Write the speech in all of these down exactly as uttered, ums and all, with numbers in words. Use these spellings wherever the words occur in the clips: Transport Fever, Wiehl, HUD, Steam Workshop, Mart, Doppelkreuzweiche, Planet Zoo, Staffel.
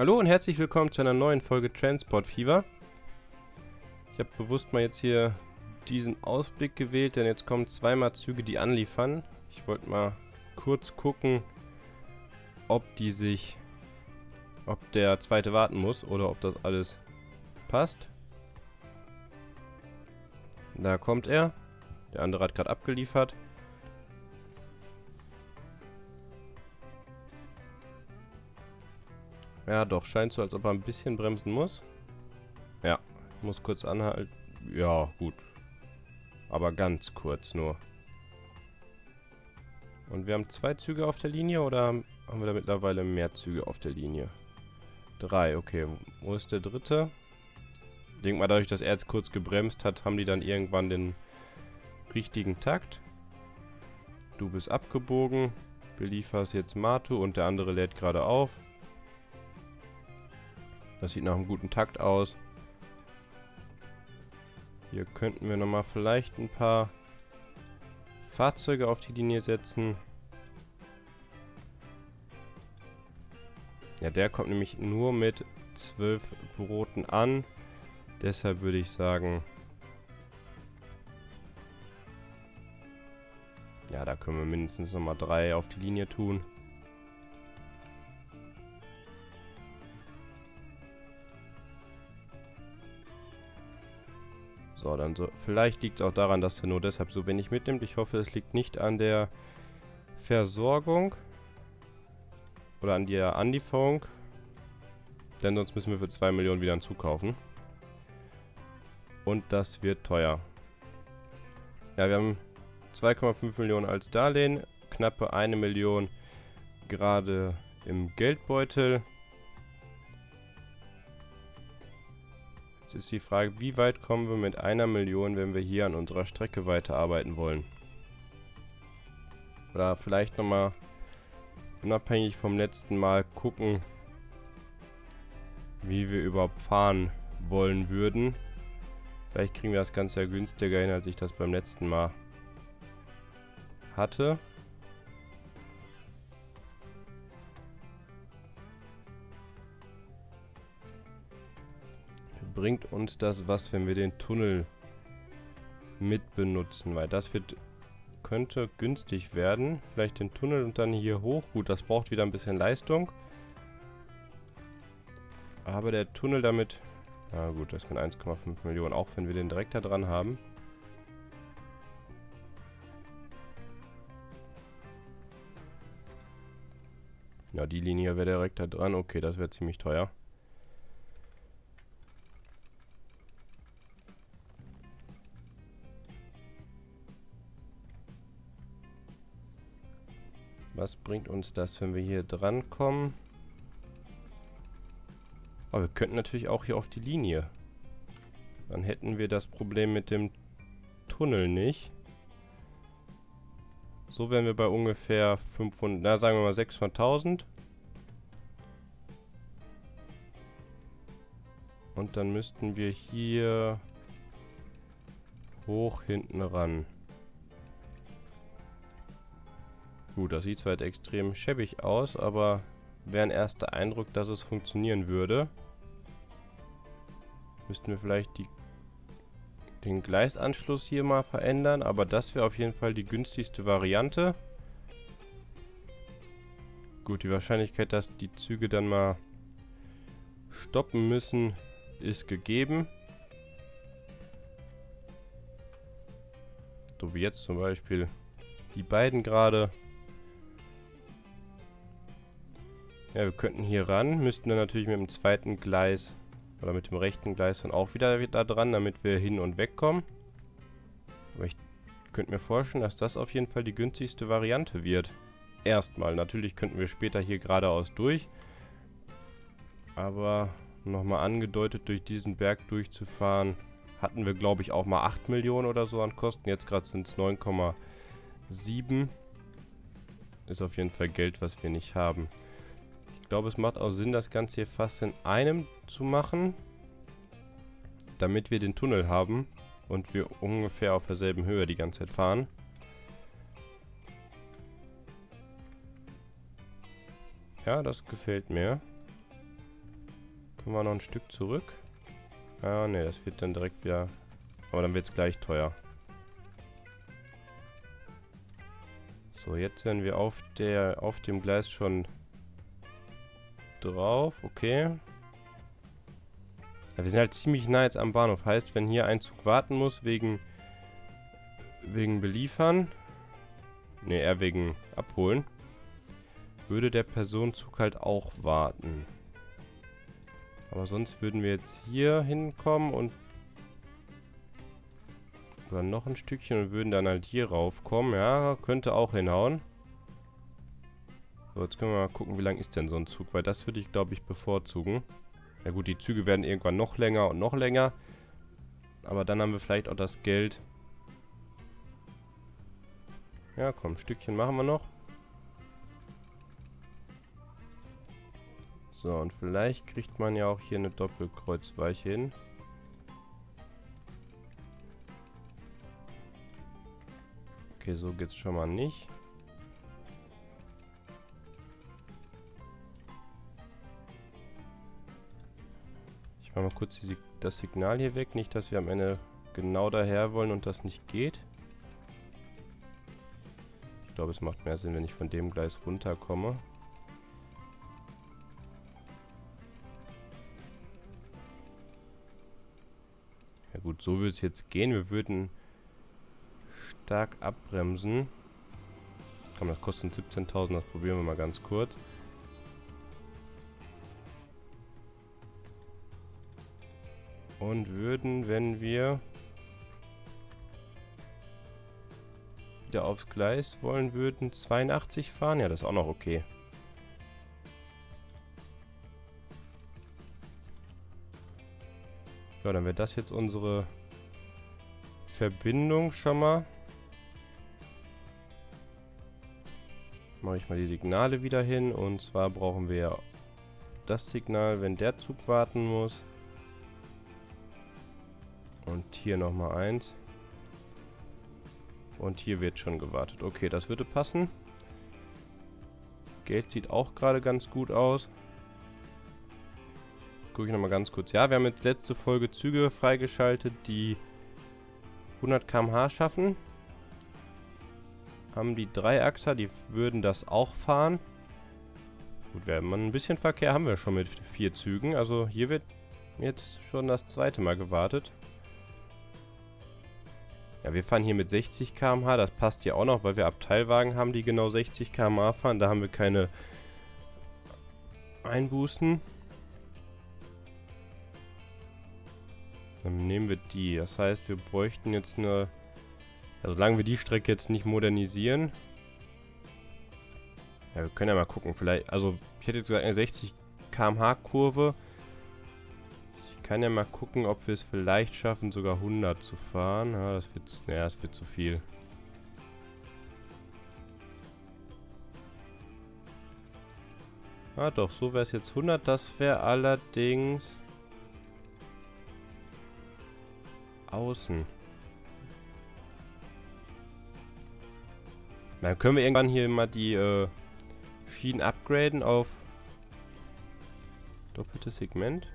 Hallo und herzlich willkommen zu einer neuen Folge Transport Fever. Ich habe bewusst mal jetzt hier diesen Ausblick gewählt, denn jetzt kommen zweimal Züge, die anliefern. Ich wollte mal kurz gucken, ob die sich, ob der zweite warten muss oder ob das alles passt. Da kommt er. Der andere hat gerade abgeliefert. Ja, doch, scheint so, als ob er ein bisschen bremsen muss. Ja, muss kurz anhalten. Ja, gut. Aber ganz kurz nur. Und wir haben zwei Züge auf der Linie oder haben wir da mittlerweile mehr Züge auf der Linie? Drei, okay. Wo ist der dritte? Ich denke mal, dadurch, dass er jetzt kurz gebremst hat, haben die dann irgendwann den richtigen Takt. Du bist abgebogen. Belieferst jetzt Matu und der andere lädt gerade auf. Das sieht nach einem guten Takt aus. Hier könnten wir nochmal vielleicht ein paar Fahrzeuge auf die Linie setzen. Ja, der kommt nämlich nur mit zwölf Broten an. Deshalb würde ich sagen... Ja, da können wir mindestens nochmal drei auf die Linie tun. So, dann so. Vielleicht liegt es auch daran, dass er nur deshalb so wenig mitnimmt. Ich hoffe, es liegt nicht an der Versorgung oder an der Anlieferung. Denn sonst müssen wir für zwei Millionen wieder einen Zug kaufen. Und das wird teuer. Ja, wir haben zwei Komma fünf Millionen als Darlehen. Knappe eine Million gerade im Geldbeutel. Jetzt ist die Frage, wie weit kommen wir mit einer Million, wenn wir hier an unserer Strecke weiterarbeiten wollen? Oder vielleicht nochmal unabhängig vom letzten Mal gucken, wie wir überhaupt fahren wollen würden. Vielleicht kriegen wir das Ganze ja günstiger hin, als ich das beim letzten Mal hatte. Bringt uns das was, wenn wir den Tunnel mitbenutzen, weil das wird könnte günstig werden. Vielleicht den Tunnel und dann hier hoch. Gut, das braucht wieder ein bisschen Leistung. Aber der Tunnel damit, na gut, das sind eins Komma fünf Millionen, auch wenn wir den direkt da dran haben. Ja, die Linie wäre direkt da dran. Okay, das wäre ziemlich teuer. Was bringt uns das, wenn wir hier dran kommen? Aber wir könnten natürlich auch hier auf die Linie. Dann hätten wir das Problem mit dem Tunnel nicht. So wären wir bei ungefähr fünfhundert, na sagen wir mal sechshunderttausend. Und dann müssten wir hier hoch hinten ran. Gut, das sieht zwar halt extrem schäbig aus, aber wäre ein erster Eindruck, dass es funktionieren würde. Müssten wir vielleicht die, den Gleisanschluss hier mal verändern, aber das wäre auf jeden Fall die günstigste Variante. Gut, die Wahrscheinlichkeit, dass die Züge dann mal stoppen müssen, ist gegeben. So wie jetzt zum Beispiel die beiden gerade. Ja, wir könnten hier ran, müssten dann natürlich mit dem zweiten Gleis oder mit dem rechten Gleis dann auch wieder da dran, damit wir hin und weg kommen. Aber ich könnte mir vorstellen, dass das auf jeden Fall die günstigste Variante wird. Erstmal. Natürlich könnten wir später hier geradeaus durch. Aber nochmal angedeutet, durch diesen Berg durchzufahren, hatten wir glaube ich auch mal acht Millionen oder so an Kosten. Jetzt gerade sind es neun Komma sieben. Ist auf jeden Fall Geld, was wir nicht haben. Ich glaube, es macht auch Sinn, das Ganze hier fast in einem zu machen, damit wir den Tunnel haben und wir ungefähr auf derselben Höhe die ganze Zeit fahren. Ja, das gefällt mir. Können wir noch ein Stück zurück? Ah, ne, das wird dann direkt wieder... Aber dann wird es gleich teuer. So, jetzt sind wir auf der, auf dem Gleis schon drauf. Okay. Ja, wir sind halt ziemlich nah jetzt am Bahnhof. Heißt, wenn hier ein Zug warten muss wegen... wegen Beliefern... Ne, eher wegen Abholen. Würde der Personenzug halt auch warten. Aber sonst würden wir jetzt hier hinkommen und... Oder noch ein Stückchen und würden dann halt hier raufkommen. Ja, könnte auch hinhauen. So, jetzt können wir mal gucken, wie lang ist denn so ein Zug. Weil das würde ich, glaube ich, bevorzugen. Ja gut, die Züge werden irgendwann noch länger und noch länger. Aber dann haben wir vielleicht auch das Geld... Ja, komm, ein Stückchen machen wir noch. So, und vielleicht kriegt man ja auch hier eine Doppelkreuzweiche hin. Okay, so geht's schon mal nicht. Ich mache mal kurz die, das Signal hier weg. Nicht, dass wir am Ende genau daher wollen und das nicht geht. Ich glaube, es macht mehr Sinn, wenn ich von dem Gleis runterkomme. Ja gut, so würde es jetzt gehen. Wir würden stark abbremsen. Komm, das kostet siebzehntausend. Das probieren wir mal ganz kurz. Und würden, wenn wir... wieder aufs Gleis wollen würden, zweiundachtzig fahren. Ja, das ist auch noch okay. Ja, dann wäre das jetzt unsere Verbindung schon mal. Mache ich mal die Signale wieder hin. Und zwar brauchen wir das Signal, wenn der Zug warten muss. Und hier nochmal eins. Und hier wird schon gewartet. Okay, das würde passen. Geld sieht auch gerade ganz gut aus. Gucke ich nochmal ganz kurz. Ja, wir haben jetzt letzte Folge Züge freigeschaltet, die hundert Kilometer pro Stunde schaffen. Haben die Dreiachser, die würden das auch fahren. Gut, wir haben ein bisschen Verkehr, haben wir schon mit vier Zügen. Also hier wird jetzt schon das zweite Mal gewartet. Ja, wir fahren hier mit sechzig Kilometer pro Stunde, das passt ja auch noch, weil wir Abteilwagen haben, die genau sechzig Kilometer pro Stunde fahren. Da haben wir keine Einbußen. Dann nehmen wir die. Das heißt, wir bräuchten jetzt eine... Also solange wir die Strecke jetzt nicht modernisieren... Ja, wir können ja mal gucken. Vielleicht... Also, ich hätte jetzt gesagt, eine sechzig Kilometer pro Stunde Kurve. Ich kann ja mal gucken, ob wir es vielleicht schaffen, sogar hundert zu fahren. Ja, das wird, naja, das wird zu viel. Ah doch, so wäre es jetzt hundert. Das wäre allerdings... außen. Dann können wir irgendwann hier mal die äh, Schienen upgraden auf doppeltes Segment.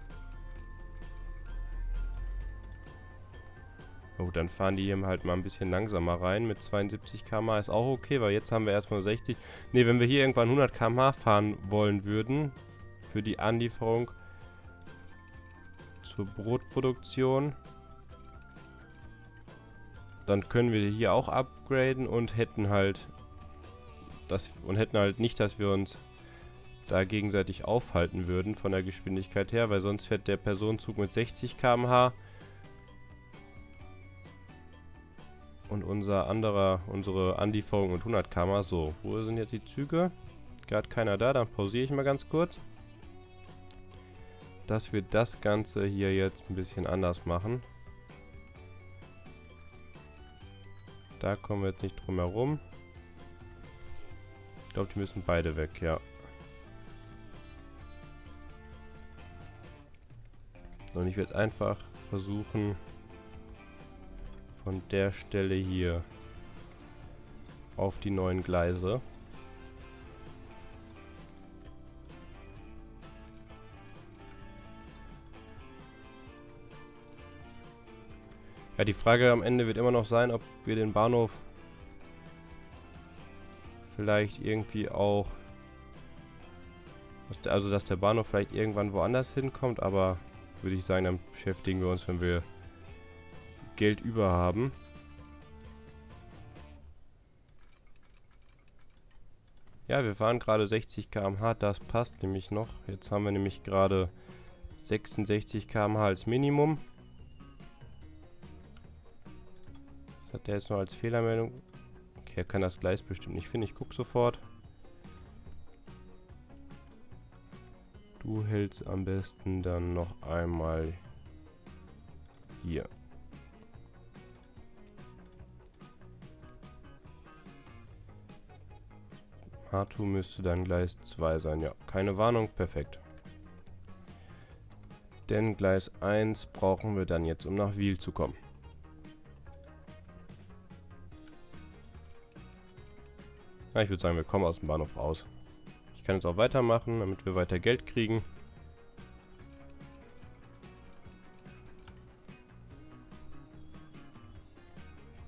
Oh, dann fahren die hier halt mal ein bisschen langsamer rein. Mit zweiundsiebzig Kilometer pro Stunde ist auch okay, weil jetzt haben wir erstmal sechzig. Ne, wenn wir hier irgendwann hundert Kilometer pro Stunde fahren wollen würden, für die Anlieferung zur Brotproduktion, dann können wir hier auch upgraden und hätten halt das und hätten halt nicht, dass wir uns da gegenseitig aufhalten würden von der Geschwindigkeit her, weil sonst fährt der Personenzug mit sechzig Kilometer pro Stunde. Und unser anderer, unsere Anlieferung mit hundert Kilometer pro Stunde. So, wo sind jetzt die Züge? Gerade keiner da, dann pausiere ich mal ganz kurz. Dass wir das Ganze hier jetzt ein bisschen anders machen. Da kommen wir jetzt nicht drum herum. Ich glaube, die müssen beide weg, ja. Und ich werde einfach versuchen... von der Stelle hier auf die neuen Gleise. Ja, die Frage am Ende wird immer noch sein, ob wir den Bahnhof vielleicht irgendwie auch... Also, dass der Bahnhof vielleicht irgendwann woanders hinkommt, aber würde ich sagen, dann beschäftigen wir uns, wenn wir Geld über haben. Ja, wir fahren gerade sechzig Kilometer pro Stunde, das passt nämlich noch. Jetzt haben wir nämlich gerade sechsundsechzig Kilometer pro Stunde als Minimum. Das hat der jetzt noch als Fehlermeldung. Okay, er kann das Gleis bestimmt nicht finden. Ich gucke sofort. Du hältst am besten dann noch einmal hier. Arthur müsste dann Gleis zwei sein. Ja, keine Warnung. Perfekt. Denn Gleis eins brauchen wir dann jetzt, um nach Wiehl zu kommen. Ja, ich würde sagen, wir kommen aus dem Bahnhof raus. Ich kann jetzt auch weitermachen, damit wir weiter Geld kriegen.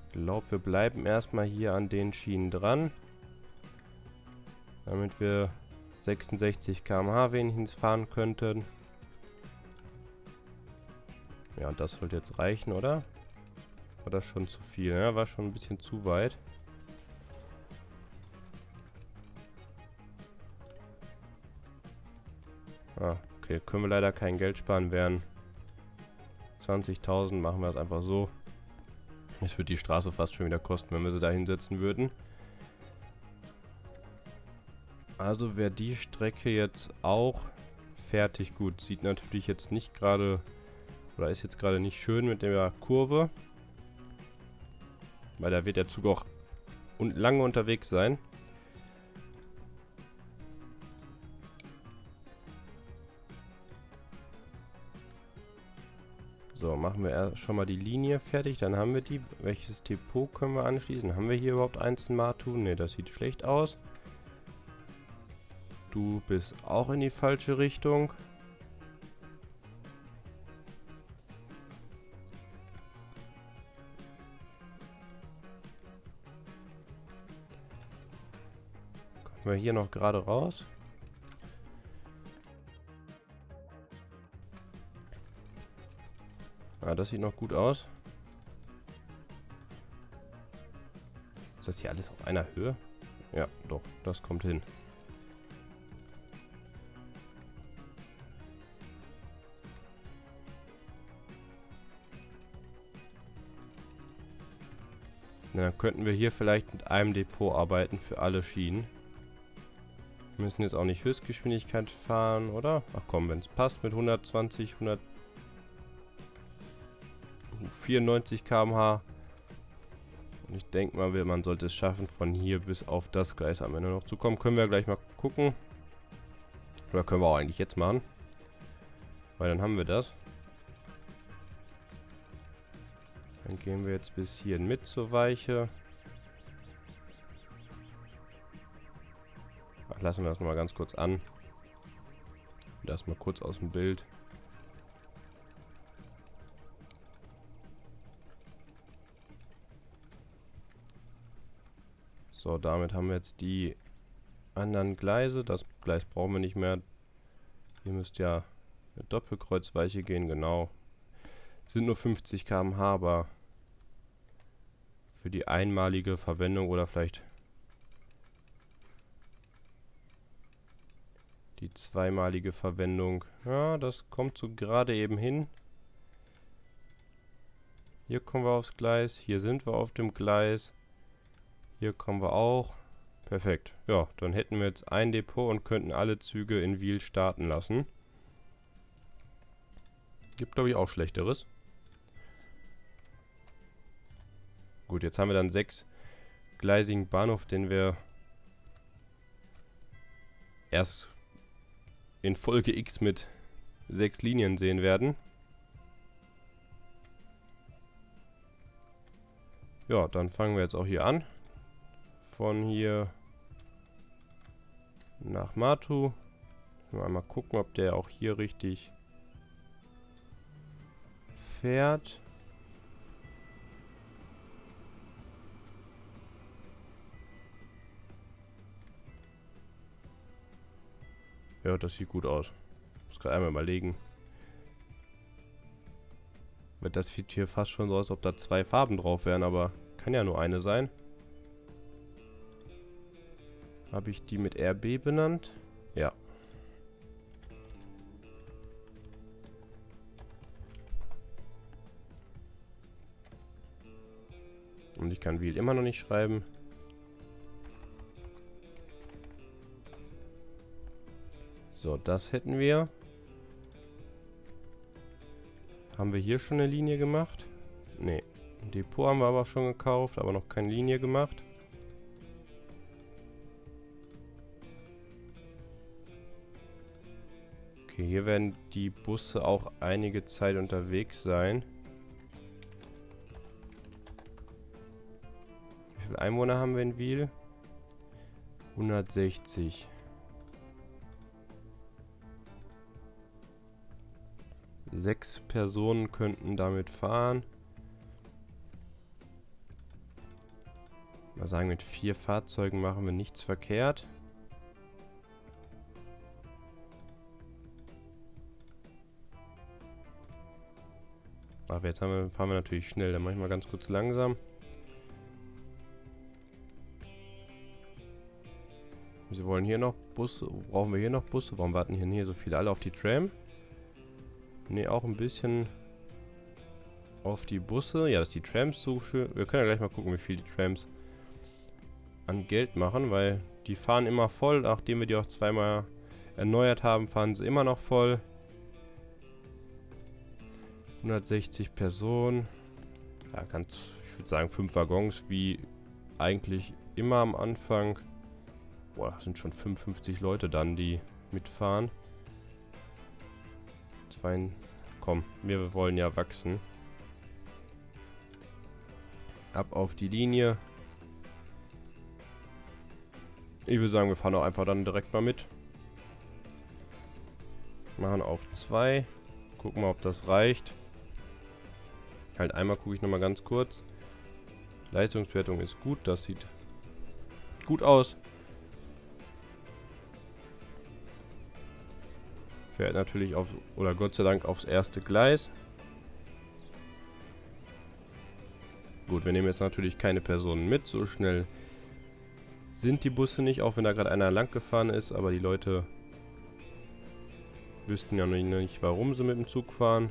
Ich glaube, wir bleiben erstmal hier an den Schienen dran. Damit wir sechsundsechzig Kilometer pro Stunde wenigstens fahren könnten. Ja, und das sollte jetzt reichen, oder? War das schon zu viel? Ja, war schon ein bisschen zu weit. Ah, okay. Können wir leider kein Geld sparen, wären zwanzigtausend. Machen wir das einfach so. Es wird die Straße fast schon wieder kosten, wenn wir sie da hinsetzen würden. Also wäre die Strecke jetzt auch fertig. Gut, sieht natürlich jetzt nicht gerade, oder ist jetzt gerade nicht schön mit der Kurve. Weil da wird der Zug auch un- lange unterwegs sein. So, machen wir erst schon mal die Linie fertig, dann haben wir die. Welches Depot können wir anschließen? Haben wir hier überhaupt eins in Martu? Ne, das sieht schlecht aus. Du bist auch in die falsche Richtung. Kommen wir hier noch gerade raus? Ah, das sieht noch gut aus. Ist das hier alles auf einer Höhe? Ja, doch, das kommt hin. Dann könnten wir hier vielleicht mit einem Depot arbeiten für alle Schienen. Wir müssen jetzt auch nicht Höchstgeschwindigkeit fahren, oder? Ach komm, wenn es passt mit hundertzwanzig, hundertvierundneunzig Kilometer pro Stunde. Und ich denke mal, man sollte es schaffen, von hier bis auf das Gleis am Ende noch zu kommen. Können wir gleich mal gucken. Oder können wir auch eigentlich jetzt machen. Weil dann haben wir das. Dann gehen wir jetzt bis hierhin mit zur Weiche. Ach, lassen wir das nochmal ganz kurz an. Das mal kurz aus dem Bild. So, damit haben wir jetzt die anderen Gleise. Das Gleis brauchen wir nicht mehr. Ihr müsst ja eine Doppelkreuzweiche gehen, genau. Sind nur fünfzig Kilometer pro Stunde, aber für die einmalige Verwendung oder vielleicht die zweimalige Verwendung. Ja, das kommt so gerade eben hin. Hier kommen wir aufs Gleis. Hier sind wir auf dem Gleis. Hier kommen wir auch. Perfekt. Ja, dann hätten wir jetzt ein Depot und könnten alle Züge in Wiehl starten lassen. Gibt, glaube ich, auch Schlechteres. Gut, jetzt haben wir dann sechsgleisigen Bahnhof, den wir erst in Folge X mit sechs Linien sehen werden. Ja, dann fangen wir jetzt auch hier an. Von hier nach Martu. Mal, mal gucken, ob der auch hier richtig fährt. Ja, das sieht gut aus. Muss gerade einmal überlegen. Weil das sieht hier fast schon so aus, als ob da zwei Farben drauf wären, aber kann ja nur eine sein. Habe ich die mit R B benannt? Ja. Und ich kann Wiehl immer noch nicht schreiben. So, das hätten wir. Haben wir hier schon eine Linie gemacht? Ne. Depot haben wir aber schon gekauft, aber noch keine Linie gemacht. Okay, hier werden die Busse auch einige Zeit unterwegs sein. Wie viele Einwohner haben wir in Wiehl? hundertsechzig. Sechs Personen könnten damit fahren. Mal sagen, mit vier Fahrzeugen machen wir nichts verkehrt. Ach, jetzt haben wir, fahren wir natürlich schnell. Dann mache ich mal ganz kurz langsam. Sie wollen hier noch Busse. Brauchen wir hier noch Busse? Warum warten hier nicht so viele alle auf die Tram? Ne, auch ein bisschen auf die Busse. Ja, dass die Trams so schön... Wir können ja gleich mal gucken, wie viel die Trams an Geld machen, weil die fahren immer voll. Nachdem wir die auch zweimal erneuert haben, fahren sie immer noch voll. hundertsechzig Personen. Ja, ganz... Ich würde sagen, fünf Waggons, wie eigentlich immer am Anfang. Boah, das sind schon fünfundfünfzig Leute dann, die mitfahren. Rein. Komm, wir wollen ja wachsen. Ab auf die Linie. Ich würde sagen, wir fahren auch einfach dann direkt mal mit. Machen auf zwei. Gucken wir, ob das reicht. Halt einmal gucke ich nochmal ganz kurz. Leistungswertung ist gut. Das sieht gut aus. Fährt natürlich auf, oder Gott sei Dank, aufs erste Gleis. Gut, wir nehmen jetzt natürlich keine Personen mit. So schnell sind die Busse nicht, auch wenn da gerade einer lang gefahren ist. Aber die Leute wüssten ja noch nicht, warum sie mit dem Zug fahren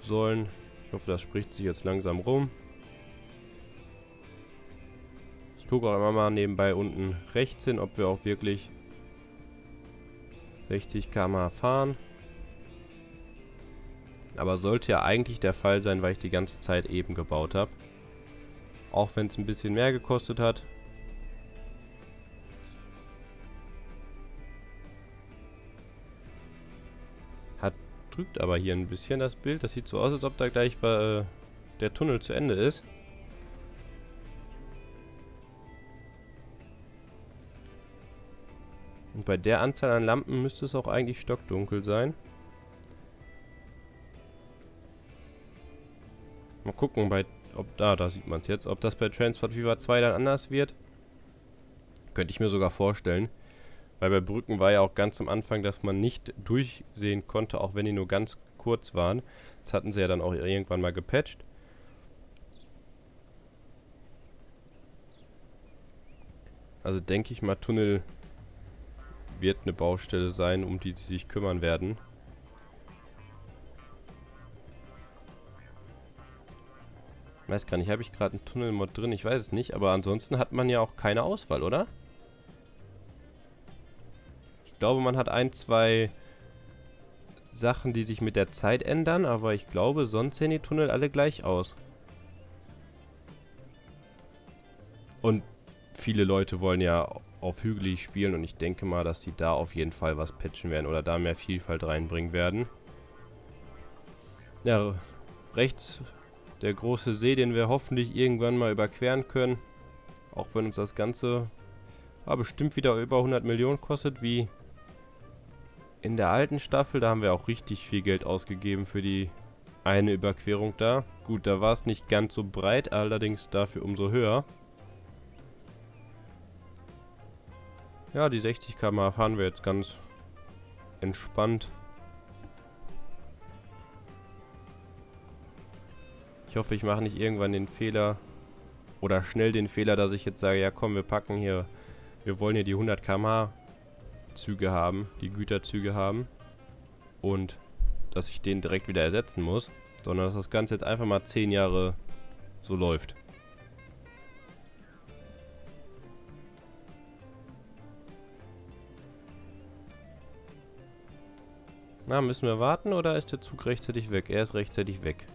sollen. Ich hoffe, das spricht sich jetzt langsam rum. Ich gucke auch immer mal nebenbei unten rechts hin, ob wir auch wirklich sechzig Kilometer pro Stunde fahren. Aber sollte ja eigentlich der Fall sein, weil ich die ganze Zeit eben gebaut habe. Auch wenn es ein bisschen mehr gekostet hat. Hat drückt aber hier ein bisschen das Bild. Das sieht so aus, als ob da gleich äh, der Tunnel zu Ende ist. Und bei der Anzahl an Lampen müsste es auch eigentlich stockdunkel sein. Mal gucken, bei, ob da, da sieht man es jetzt, ob das bei Transport Fever zwei dann anders wird. Könnte ich mir sogar vorstellen. Weil bei Brücken war ja auch ganz am Anfang, dass man nicht durchsehen konnte, auch wenn die nur ganz kurz waren. Das hatten sie ja dann auch irgendwann mal gepatcht. Also denke ich mal, Tunnel wird eine Baustelle sein, um die sie sich kümmern werden. Weiß gar nicht, habe ich gerade einen Tunnelmod drin? Ich weiß es nicht, aber ansonsten hat man ja auch keine Auswahl, oder? Ich glaube, man hat ein, zwei Sachen, die sich mit der Zeit ändern, aber ich glaube, sonst sehen die Tunnel alle gleich aus. Und viele Leute wollen ja auf hügelig spielen und ich denke mal, dass die da auf jeden Fall was patchen werden oder da mehr Vielfalt reinbringen werden. Ja, rechts der große See, den wir hoffentlich irgendwann mal überqueren können. Auch wenn uns das Ganze ja, bestimmt wieder über hundert Millionen kostet, wie in der alten Staffel. Da haben wir auch richtig viel Geld ausgegeben für die eine Überquerung da. Gut, da war es nicht ganz so breit, allerdings dafür umso höher. Ja, die sechzig Kilometer pro Stunde fahren wir jetzt ganz entspannt. Ich hoffe, ich mache nicht irgendwann den Fehler oder schnell den Fehler, dass ich jetzt sage, ja komm, wir packen hier, wir wollen hier die hundert Kilometer pro Stunde Züge haben, die Güterzüge haben und dass ich den direkt wieder ersetzen muss, sondern dass das Ganze jetzt einfach mal zehn Jahre so läuft. Na, müssen wir warten oder ist der Zug rechtzeitig weg? Er ist rechtzeitig weg.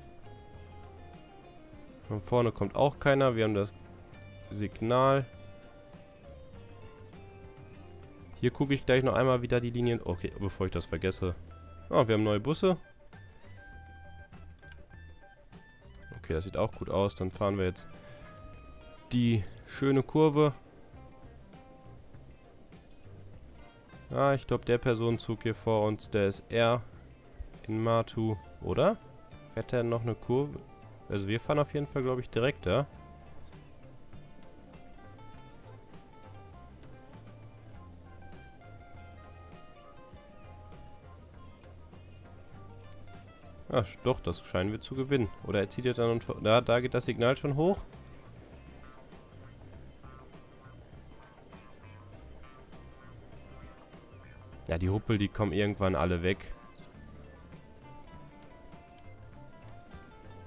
Von vorne kommt auch keiner. Wir haben das Signal. Hier gucke ich gleich noch einmal wieder die Linien. Okay, bevor ich das vergesse. Ah, wir haben neue Busse. Okay, das sieht auch gut aus. Dann fahren wir jetzt die schöne Kurve. Ah, ich glaube, der Personenzug hier vor uns, der ist R in Matu, oder? Fährt er noch eine Kurve? Also wir fahren auf jeden Fall, glaube ich, direkt da. Ja? Ach, doch, das scheinen wir zu gewinnen. Oder er zieht jetzt an und... Da, da geht das Signal schon hoch. Ja, die Huppel, die kommen irgendwann alle weg.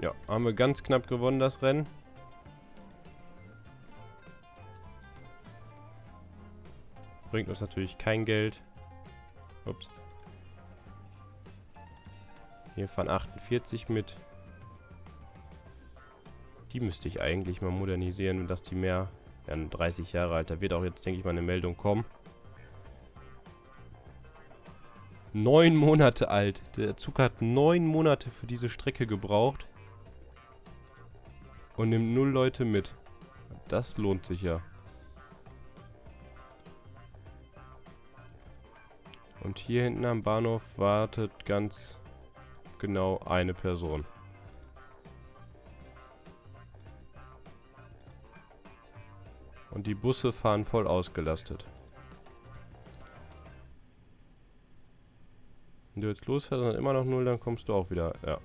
Ja, haben wir ganz knapp gewonnen, das Rennen. Bringt uns natürlich kein Geld. Ups. Hier fahren achtundvierzig mit. Die müsste ich eigentlich mal modernisieren, dass die mehr... Ja, dreißig Jahre alt. Da wird auch jetzt, denke ich mal, eine Meldung kommen. Neun Monate alt. Der Zug hat neun Monate für diese Strecke gebraucht. Und nimmt null Leute mit. Das lohnt sich ja. Und hier hinten am Bahnhof wartet ganz genau eine Person. Und die Busse fahren voll ausgelastet. Wenn du jetzt losfährst und immer noch null, dann kommst du auch wieder, ja.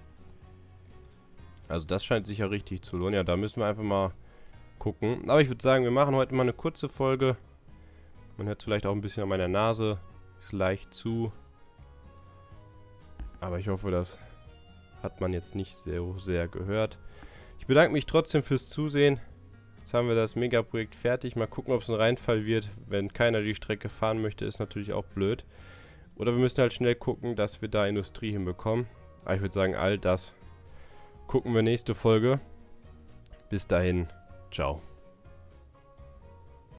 Also das scheint sich ja richtig zu lohnen. Ja, da müssen wir einfach mal gucken. Aber ich würde sagen, wir machen heute mal eine kurze Folge. Man hört vielleicht auch ein bisschen an meiner Nase. Ist leicht zu. Aber ich hoffe, das hat man jetzt nicht so sehr gehört. Ich bedanke mich trotzdem fürs Zusehen. Jetzt haben wir das Megaprojekt fertig. Mal gucken, ob es ein Reinfall wird. Wenn keiner die Strecke fahren möchte, ist natürlich auch blöd. Oder wir müssen halt schnell gucken, dass wir da Industrie hinbekommen. Aber ich würde sagen, all das gucken wir nächste Folge. Bis dahin, ciao.